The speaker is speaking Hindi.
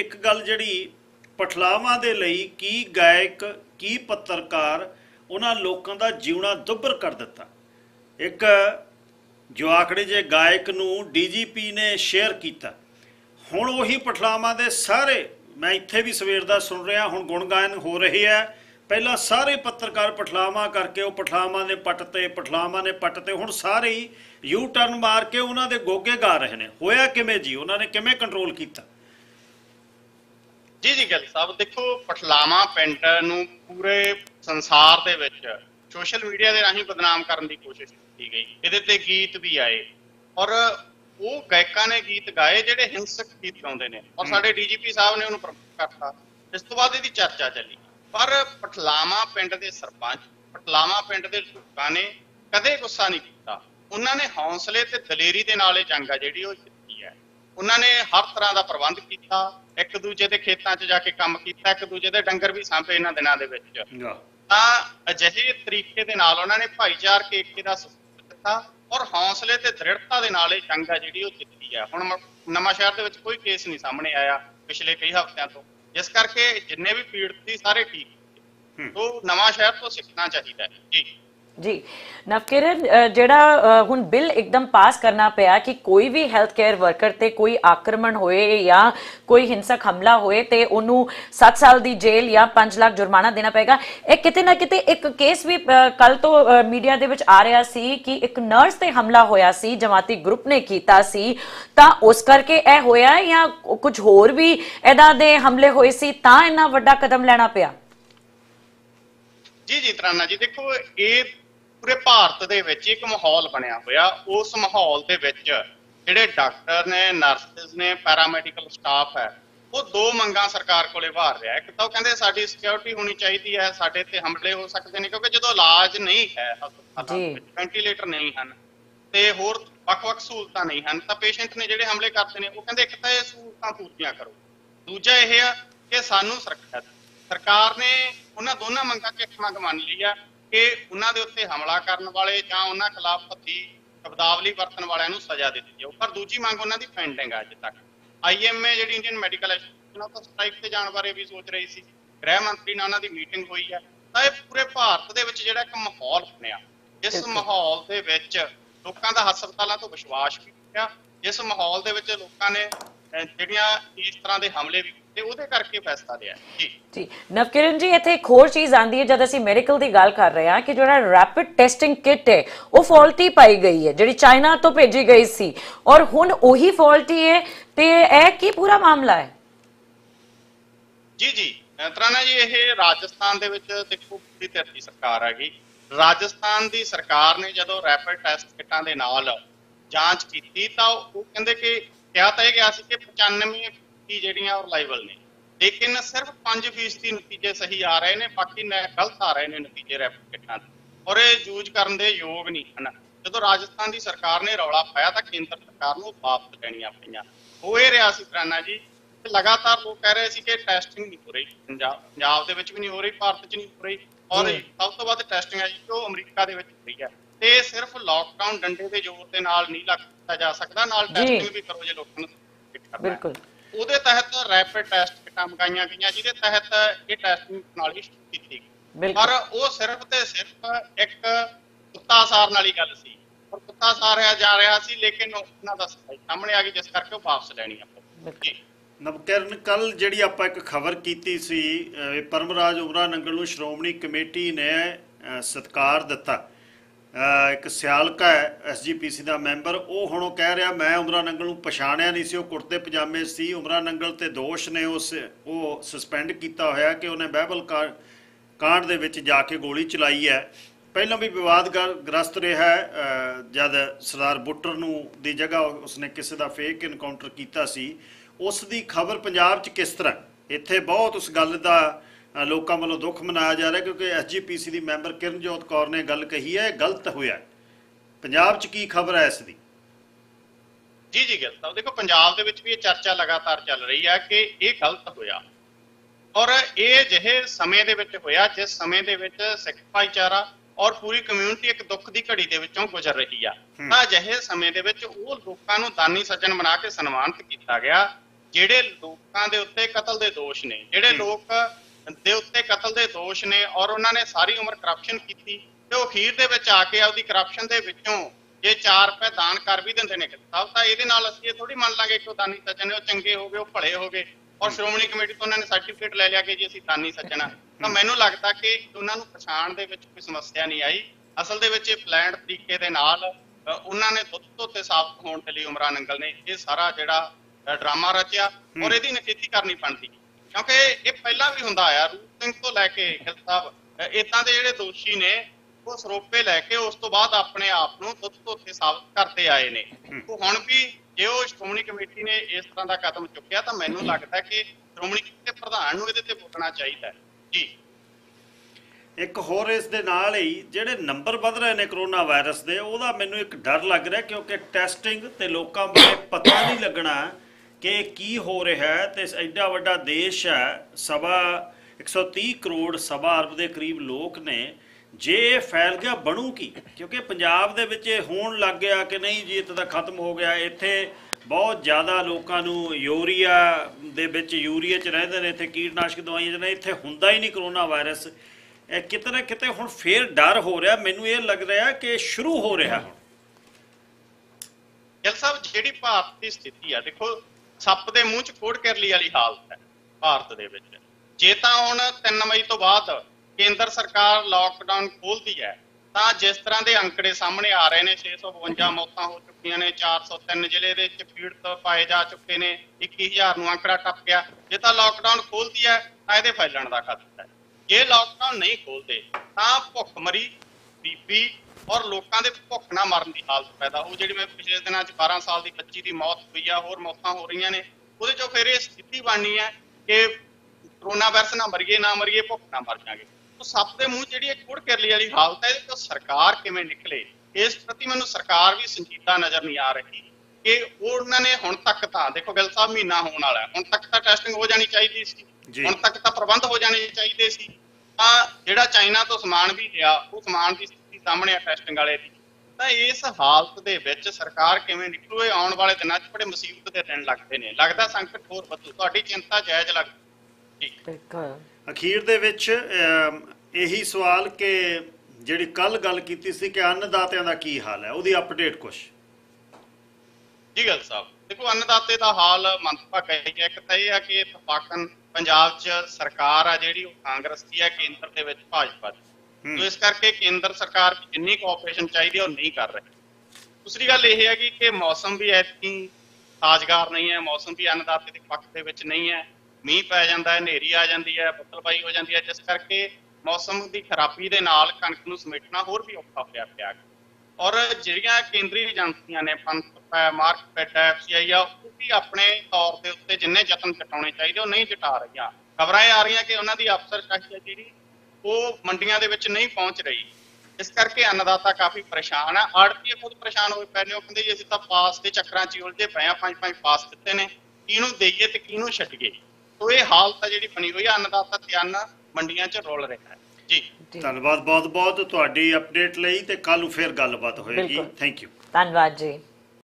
एक गल जी पठलावां दे लई की गायक की पत्रकार उन्हां लोकां दा जीवना दुभर कर दिता। एक जो आकड़े जे गायक नू DGP ने शेयर किया। हुण वही पठलावां दे सारे मैं इत्थे भी सवेर दा सुन रहा हुण गुणगान हो रही है। पहला सारे पत्रकार पठलावां करके वो पठलावां ने पटते हुण सारे ही यू टर्न मार के उन्हां दे गोगे गा रहे ने। होया किवें जी, उन्हां ने किवें कंट्रोल कीता? जी जी गल साहब देखो, पठलावां पिंड नूं पूरे संसार दे विच सोशल मीडिया दे राहीं बदनाम करन दी कोशिश की गई। इहदे ते गीत भी आए और वो गायकां ने गीत गाए जिहड़े हिंसक गीत गाउंदे ने और साडे DGP साहब ने उन्हूं प्रमोट करता। इस तो बाद इहदी चर्चा चली पर पठलावां पिंड दे सरपंच पठलावां पिंड दे लोकां ने कदे गुस्सा नहीं कीता। उन्हां ने हौसले ते दलेरी दे नाल जंग आ जिहड़ी ओह जित्ती है। उन्हां ने हर तरह दा प्रबंध कीता, एक दूजे के खेतों च जाके काम किया, एक दूजे के डंगर भी सामभे। इन्हां दिनां दे विच अजिहे तरीके दे नाल उन्हां ने भाईचारक एकता दा सबूत दित्ता और हौसले ते दृढ़ता दे नाल जंग आ जिहड़ी ओह जित्ती है। हुण नवांशहर दे विच कोई केस नहीं सामने आया पिछले कई हफ्तियां तो, जिस करके जिन्ने भी पीड़ित सी सारे ठीक। तो नवांशहर तो सीखना चाहीदा है। जी जी नवकिरण, जिहड़ा हुण बिल एकदम पास करना पिया कि कोई भी हेल्थ केयर वर्कर ते कोई आक्रमण होए या कोई हिंसक हमला होए ते उन्हूं 7 साल दी जेल या 5 लाख जुर्माना देना पेगा। एक किते ना किते एक केस भी कल तो मीडिया दे विच आ रहा सी कि एक नर्स ते हमला होया सी, जमाती ग्रुप ने कीता सी, तां उस करके ऐ होया या कुछ होर भी इहदा दे हमले होए सी तां इन्ना वड्डा कदम लेना पिया। जी जी तराना जी देखो, ये पूरे भारत दे विच एक माहौल बनिया होया। उस माहौल दे विच जिहड़े डॉक्टर ने, नर्सिस ने, पैरामैडिकल स्टाफ है, वो दो मंगां सरकार कोले वार रहा है। एक तो कहंदे साडी सिक्योरिटी होनी चाहिदी है, साडे ते हमले हो सकदे ने क्योंकि जदों इलाज नहीं है, वेंटीलेटर नहीं हन ते होर वख-वख सहूलतां नहीं हन तां पेशेंट ने जिहड़े हमले करदे ने, वो कहंदे एक तां इह सहूलतां पूरियां करो, दूजा इह है कि सानूं सुरक्षा। सरकार ने उन्हां दोनां मंगां 'ਚ एक मंग मंन लई है कि उन्हां दे उत्ते हमला करन वाले जां उन्हां खिलाफ पथी शब्दावली वरतन वालिआं नूं सज़ा दित्ती जाओ, पर दूजी मंग उन्हां दी पेंडिंग है। अजे तक IMA जिहड़ी इंडियन मैडिकल एसोसीएशन उह तां स्ट्राइक ते जाण बारे भी सोच रही सी, गृह मंत्री नाल उन्हां दी मीटिंग होई है। तां इह पूरे भारत दे विच जिहड़ा एक माहौल बनिआ, इस माहौल दे विच लोकां दा हस्पतालां तों विश्वास भी किया, इस माहौल दे विच लोकां ने ਜਿਹੜੀਆਂ ਇਸ ਤਰ੍ਹਾਂ ਦੇ हमले भी ਤੇ ਉਹਦੇ ਕਰਕੇ ਫੈਸਲਾ ਲਿਆ। ਜੀ ਜੀ ਨਵਕਿਰਨ ਜੀ, ਇੱਥੇ ਇੱਕ ਹੋਰ ਚੀਜ਼ ਆਂਦੀ ਹੈ ਜਦ ਅਸੀਂ ਮੈਡੀਕਲ ਦੀ ਗੱਲ ਕਰ ਰਹੇ ਹਾਂ ਕਿ ਜਿਹੜਾ ਰੈਪਿਡ ਟੈਸਟਿੰਗ ਕਿਟ ਹੈ ਉਹ ਫਾਲਟੀ ਪਾਈ ਗਈ ਹੈ ਜਿਹੜੀ ਚਾਈਨਾ ਤੋਂ ਭੇਜੀ ਗਈ ਸੀ ਔਰ ਹੁਣ ਉਹੀ ਫਾਲਟੀ ਹੈ ਤੇ ਇਹ ਕੀ ਪੂਰਾ ਮਾਮਲਾ ਹੈ? ਜੀ ਜੀ ਤਰਾਣਾ ਜੀ, ਇਹ ਰਾਜਸਥਾਨ ਦੇ ਵਿੱਚ ਦੇਖੋ ਪੂਰੀ ਤਰ੍ਹਾਂ ਸਰਕਾਰ ਆ ਗਈ। ਰਾਜਸਥਾਨ ਦੀ ਸਰਕਾਰ ਨੇ ਜਦੋਂ ਰੈਪਿਡ ਟੈਸਟ ਕਿਟਾਂ ਦੇ ਨਾਲ ਜਾਂਚ ਕੀਤੀ ਤਾਂ ਉਹ ਕਹਿੰਦੇ ਕਿ क्या तय गया कि 95% जो रिलाइबल ने, लेकिन सिर्फ 5% नतीजे सही आ रहे हैं, बाकी गलत आ रहे हैं नतीजे रैपिड किटां और यूज करने के योग नहीं हैं। जो तो राजस्थान की सरकार ने रौला पाया तो केंद्र सरकार को वापस लैनिया पाइया। हो रहा तराना जी, लगातार लोग कह रहे थे कि टैसटिंग नहीं हो रही, पंजाब के भी नहीं हो रही, भारत च नहीं हो रही और सब तो वध टैसटिंग है जी जो अमरीका हो रही है। ਤੇ ਸਿਰਫ ਲੌਕਡਾਊਨ ਡੰਡੇ ਦੇ ਜ਼ੋਰ ਦੇ ਨਾਲ ਨਹੀਂ ਲੱਗਦਾ ਜਾ ਸਕਦਾ, ਨਾਲ ਟੈਸਟਿੰਗ ਵੀ ਕਰੋ ਜੇ ਲੋਕਾਂ ਨੂੰ ਫਿੱਟ ਕਰਨਾ। ਬਿਲਕੁਲ ਉਹਦੇ ਤਹਿਤ ਰੈਪਿਡ ਟੈਸਟ ਕਿਟਾਂ ਮੰਗਾਈਆਂ ਗਈਆਂ ਜਿਹਦੇ ਤਹਿਤ ਇਹ ਟੈਸਟਿੰਗ ਪ੍ਰਣਾਲੀ ਸ਼ੁਰੂ ਕੀਤੀ ਗਈ, ਪਰ ਉਹ ਸਿਰਫ ਤੇ ਸਿਰਫ ਇੱਕ ਕੁੱਤਾਸਾਰ ਨਾਲ ਹੀ ਗੱਲ ਸੀ ਪਰ ਕੁੱਤਾਸਾਰਿਆ ਜਾ ਰਿਹਾ ਸੀ, ਲੇਕਿਨ ਉਹਨਾਂ ਦਾ ਸਹੀ ਸਾਹਮਣੇ ਆ ਗਈ ਜਿਸ ਕਰਕੇ ਉਹ ਵਾਪਸ ਲੈਣੀ ਆਪਾਂ। ਨਵਕਿਰਨ, ਕੱਲ ਜਿਹੜੀ ਆਪਾਂ ਇੱਕ ਖਬਰ ਕੀਤੀ ਸੀ ਪਰਮਰਾਜ ਉਮਰਾ ਨੰਗਲ ਨੂੰ ਸ਼੍ਰੋਮਣੀ ਕਮੇਟੀ ਨੇ ਸਤਿਕਾਰ ਦਿੱਤਾ। एक सियालका है SGPC का मैंबर, वो हुण कह रहा मैं उमरा नंगल नूं पछाणिया नहीं सी, कुर्ते पजामे सी। उमरा नंगल ते दोष ने उस सस्पेंड किया होया कि उन्हें बहबल कांड दे विच जाके गोली चलाई है। पहलों भी विवाद ग्रस्त रहा है जद सरदार बुट्टर नूं दी जगह उसने किसी का फेक इनकाउंटर किया सी। उस दी खबर पंजाब च किस तरह, इत्थे बहुत उस गल दा लोगों वालों दुख मनाया जा रहा है क्योंकि SGPC की मैंबर किरणजोत कौर ने गल कही है गलत होया। पंजाब च की खबर है इसकी? जी जी गलत है। देखो पंजाब दे विच भी ये चर्चा लगातार चल रही है कि ये गलत होया और ये जिहे समय दे विच होया जिस समय दे विच सिख भाईचारा और पूरी कम्यूनिटी एक दुख की घड़ी दे विचों गुजर रही है। अजिहे समय दे विच वो लोकां नूं दानी सज्जन बना के सन्मानित किया गया ਜਿਹੜੇ ਲੋਕਾਂ ਦੇ ਉੱਤੇ ਕਤਲ ਦੇ ਦੋਸ਼ ਨੇ, ਜਿਹੜੇ ਲੋਕ ਦੇ ਉੱਤੇ ਕਤਲ ਦੇ ਦੋਸ਼ ਨੇ ਔਰ ਉਹਨਾਂ ਨੇ ਸਾਰੀ ਉਮਰ ਕਰਪਸ਼ਨ ਕੀਤੀ ਤੇ ਉਹ ਅਖੀਰ ਦੇ ਵਿੱਚ ਆ ਕੇ ਆਪਦੀ ਕਰਪਸ਼ਨ ਦੇ ਵਿੱਚੋਂ ਜੇ 4 ਰੁਪਏ ਦਾਨ ਕਰ ਵੀ ਦਿੰਦੇ ਨੇ ਸਾਹਿਬ, ਤਾਂ ਇਹਦੇ ਨਾਲ ਅਸੀਂ ਇਹ ਥੋੜੀ ਮੰਨ ਲਾਂਗੇ ਕਿ ਉਹ ਦਾਨੀ ਸੱਜਣ ਨੇ, ਉਹ ਚੰਗੇ ਹੋ ਗਏ, ਉਹ ਭਲੇ ਹੋ ਗਏ ਔਰ ਸ਼੍ਰੋਮਣੀ ਕਮੇਟੀ ਤੋਂ ਉਹਨਾਂ ਨੇ ਸਰਟੀਫਿਕੇਟ ਲੈ ਲਿਆ ਕਿ ਜੀ ਅਸੀਂ ਦਾਨੀ ਸੱਜਣਾ। ਤਾਂ ਮੈਨੂੰ ਲੱਗਦਾ ਕਿ ਉਹਨਾਂ ਨੂੰ ਪਛਾਣ ਦੇ ਵਿੱਚ ਕੋਈ ਸਮੱਸਿਆ ਨਹੀਂ ਆਈ। ਅਸਲ ਦੇ ਵਿੱਚ ਇਹ ਪਲਾਨਡ ਤਰੀਕੇ ਦੇ ਨਾਲ ਉਹਨਾਂ ਨੇ ਦੁੱਧ ਧੋਤੇ ਸਾਬਤ ਹੋਣ ਦੇ ਲਈ ਉਮਰਾਂ ਨੰਗਲ ਨੇ ਇਹ ਸਾਰਾ ਜਿਹੜਾ ड्रामा रचिया और यदि नखेती करनी पड़ती क्योंकि ये पहला भी होंदा आया। रूप सिंह तो लैके गिल साहब इदां दे जिहड़े दोषी ने वो सरोपे लैके उस तो बाद अपने आप नूं दुध धोते साबित करते आए ने। तो हुण भी जे वो श्रोमणी कमेटी ने इस तरह का कदम चुकिया तां मैनूं लगदा कि श्रोमणी कमेटी दे प्रधान नूं इहदे ते बोलना चाहीदा जी। एक होर इस दे नाल ही जिहड़े नंबर वध रहे ने करोना वायरस दे, ओहदा मैनूं एक डर लग रहा क्योंकि टैसटिंग ते लोकां बारे पता नहीं लगना कि की हो रहा है। तो एडा वड्डा देश है, 130 करोड़ 1.25 अरब के करीब लोग ने, जे फैल गया बनू की? क्योंकि पंजाब के होन लग गया कि नहीं जी इतना खत्म हो गया, इतने बहुत ज़्यादा लोगों यूरिया यूरिया च रहते हैं, इतने कीटनाशक दवाइयां ने, इतने होंदा ही नहीं करोना वायरस। किते ना किते हुण फिर डर हो रहा, मैनूं ये लग रहा कि शुरू हो रहा। गिल साहब जिहड़ी भारत की स्थिति है, देखो ਸੱਪ ਦੇ ਮੂੰਹ ਚ ਕੋੜ ਕਰਲੀ ਵਾਲੀ ਹਾਲਤ ਹੈ ਭਾਰਤ ਦੇ ਵਿੱਚ। ਜੇ ਤਾਂ ਹੁਣ 3 ਮਈ ਤੋਂ ਬਾਅਦ ਕੇਂਦਰ ਸਰਕਾਰ ਲੌਕਡਾਊਨ ਖੋਲਦੀ ਹੈ ਤਾਂ ਜਿਸ ਤਰ੍ਹਾਂ ਦੇ ਅੰਕੜੇ ਸਾਹਮਣੇ ਆ ਰਹੇ ਨੇ, 652 ਮੌਤਾਂ ਹੋ ਚੁੱਕੀਆਂ ਨੇ, 403 ਜ਼ਿਲ੍ਹੇ ਦੇ ਵਿੱਚ ਪੀੜਤ ਪਾਏ ਜਾ ਚੁੱਕੇ ਨੇ, 21000 ਨੂੰ ਅੰਕੜਾ ਟੱਪ ਗਿਆ। ਜੇ ਤਾਂ ਲੌਕਡਾਊਨ ਖੋਲਦੀ ਹੈ ਤਾਂ ਇਹਦੇ ਫੈਲਣ ਦਾ ਖਤਰਾ ਹੈ। ਜੇ ਲੌਕਡਾਊਨ ਨਹੀਂ ਖੋਲਦੇ ਤਾਂ ਭੁੱਖਮਰੀ, ਬੀਪੀ और लोगों के भुख ना मरन की हालत पैदा हो। जी मैं पिछले दिनों 12 साल की बच्ची की मौत हुई है, होर मौतां हो रही ने, वो जो फिर ये स्थिति बननी है कि करोना वायरस ना मरीए, ना मरीए भुख ना मर जाएंगे। तो सप के मूँह जी कुड़ करली वाली हालत है, तो सरकार किवें निकले इस प्रति मैं सरकार भी संजीदा नज़र नहीं आ रही कि उन्होंने हुण तक तो देखो गिल साहब महीना होने वाला है, हुण तक तो टैसटिंग हो जानी चाहिए सी, हुण तक तो प्रबंध हो जाने चाहिए सी। जिहड़ा चाइना तो समान भी लिया वो समान की सामने आ टैसटिंग वाले की, तो इस हालत के विच सरकार किवें निकलू? ये आने वाले दिनों बड़े मुसीबत के दिन लगते हैं, लगता संकट होर वधू। तुहाडी चिंता जायज़ लगदी ठीक। अखीर दे विच यही सवाल कि जिहड़ी कल गल कीती सी कि अन्नदातियां दा की हाल है, उहदी अपडेट कुछ जी गल साहब? देखो अन्नदाते दा हाल मनभागा ही है। एक तां इह है कि तफाकन पंजाब च सरकार आ जिहड़ी कांग्रेस दी है, केंद्र दे विच भाजपा दी, तो इस करके केंद्र सरकार जिन्नी कोऑपरेशन चाहिए और नहीं कर रही। दूसरी गल यह है कि मौसम भी ऐसी साजगार नहीं है, मौसम भी अन्नदाते के पक्ष के विच नहीं है। मीह पै जाता है, हनेरी आ जाती है, बदलबाई हो जाती है, जिस करके मौसम की खराबी के नाल कणक नूं समेटना होर भी औखा होया पिया। और जिहड़ियां केंद्री एजेंसियां ने पंप है, मार्कफेड है, FCI है, वो भी अपने तौर के उत्ते जिन्ने जतन जटाने चाहिए वो नहीं जटा रही। खबर आ रही कि उन्हों की अफसरशाही है जी वो मंडिया के विच नहीं पहुँच रही, इस करके अन्नदाता काफ़ी परेशान है। आड़ती खुद परेशान हो पे ने, कहते जी असीं तां पास के चक्कर च उलझे पे, 5-5 पास दिते ने, किनू देईए ते किनू छड्डीए। तो ये हालत जी बनी हुई है, अन्नदाता त्यान मंडिया च रोल रहा है जी। धन्यवाद बहुत बहुत तुहाडी अपडेट लई, ते कल फिर गलबात होएगी। थैंक यू, धन्यवाद जी।